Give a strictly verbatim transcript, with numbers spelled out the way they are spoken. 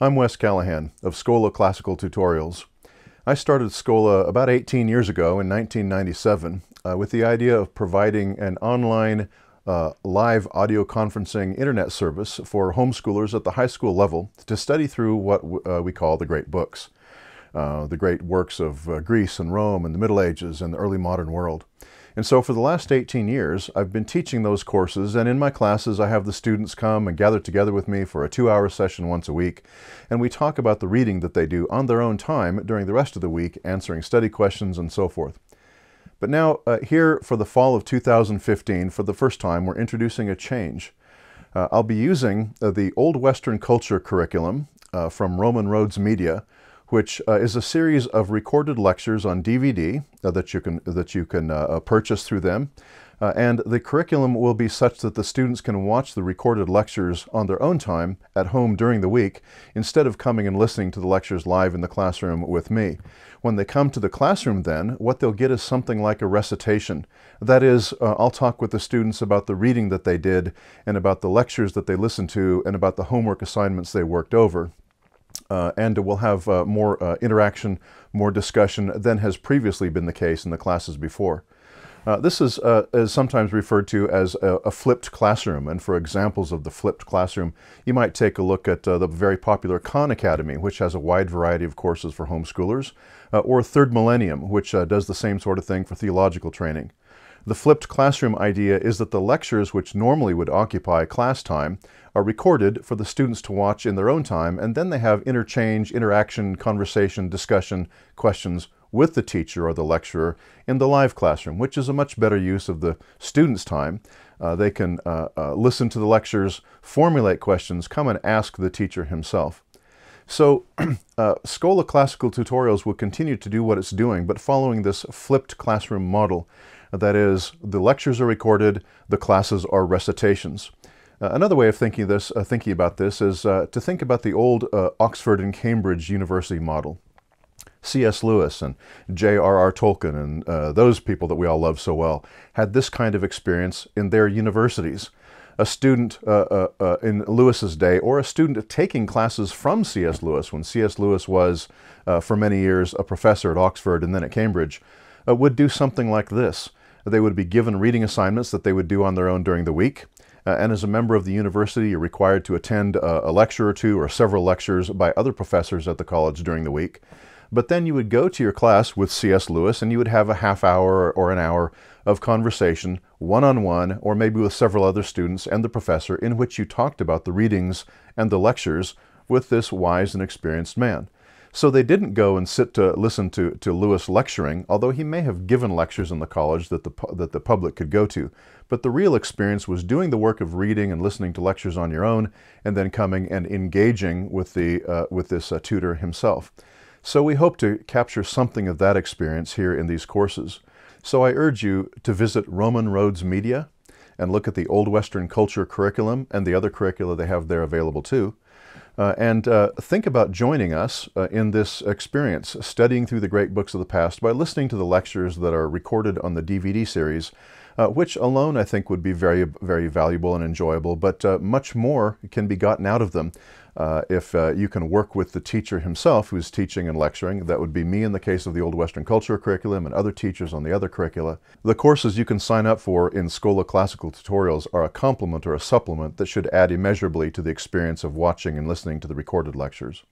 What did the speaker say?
I'm Wes Callahan of Schola Classical Tutorials. I started Schola about eighteen years ago in nineteen ninety-seven uh, with the idea of providing an online uh, live audio conferencing internet service for homeschoolers at the high school level to study through what uh, we call the great books, uh, the great works of uh, Greece and Rome and the Middle Ages and the early modern world. And so for the last eighteen years, I've been teaching those courses, and in my classes I have the students come and gather together with me for a two-hour session once a week, and we talk about the reading that they do on their own time during the rest of the week, answering study questions and so forth. But now, uh, here for the fall of two thousand fifteen, for the first time, we're introducing a change. Uh, I'll be using uh, the Old Western Culture curriculum uh, from Roman Roads Media, which uh, is a series of recorded lectures on D V D uh, that you can, that you can uh, purchase through them. Uh, and the curriculum will be such that the students can watch the recorded lectures on their own time at home during the week, instead of coming and listening to the lectures live in the classroom with me. When they come to the classroom then, what they'll get is something like a recitation. That is, uh, I'll talk with the students about the reading that they did, and about the lectures that they listened to, and about the homework assignments they worked over. Uh, and we'll have uh, more uh, interaction, more discussion than has previously been the case in the classes before. Uh, this is, uh, is sometimes referred to as a, a flipped classroom, and for examples of the flipped classroom, you might take a look at uh, the very popular Khan Academy, which has a wide variety of courses for homeschoolers, uh, or Third Millennium, which uh, does the same sort of thing for theological training. The flipped classroom idea is that the lectures which normally would occupy class time are recorded for the students to watch in their own time, and then they have interchange, interaction, conversation, discussion, questions with the teacher or the lecturer in the live classroom, which is a much better use of the students' time. Uh, they can uh, uh, listen to the lectures, formulate questions, come and ask the teacher himself. So uh, Schola Classical Tutorials will continue to do what it's doing, but following this flipped classroom model. That is, the lectures are recorded, the classes are recitations. Uh, another way of thinking this, uh, thinking about this is uh, to think about the old uh, Oxford and Cambridge university model. C S Lewis and J R R Tolkien and uh, those people that we all love so well had this kind of experience in their universities. A student uh, uh, uh, in Lewis's day, or a student taking classes from C S Lewis when C S Lewis was, uh, for many years, a professor at Oxford and then at Cambridge, uh, would do something like this. They would be given reading assignments that they would do on their own during the week. Uh, and as a member of the university, you're required to attend a, a lecture or two or several lectures by other professors at the college during the week. But then you would go to your class with C S Lewis and you would have a half hour or an hour of conversation, one-on-one, or maybe with several other students and the professor, in which you talked about the readings and the lectures with this wise and experienced man. So they didn't go and sit to listen to, to Lewis lecturing, although he may have given lectures in the college that the, that the public could go to. But the real experience was doing the work of reading and listening to lectures on your own, and then coming and engaging with, the, uh, with this uh, tutor himself. So we hope to capture something of that experience here in these courses. So I urge you to visit Roman Roads Media and look at the Old Western Culture curriculum and the other curricula they have there available too. Uh, and uh, think about joining us uh, in this experience, studying through the great books of the past by listening to the lectures that are recorded on the D V D series, uh, which alone I think would be very, very valuable and enjoyable, but uh, much more can be gotten out of them uh, if uh, you can work with the teacher himself who's teaching and lecturing. That would be me in the case of the Old Western Culture curriculum and other teachers on the other curricula. The courses you can sign up for in Schola Classical Tutorials are a complement or a supplement that should add immeasurably to the experience of watching and listening to the recorded lectures.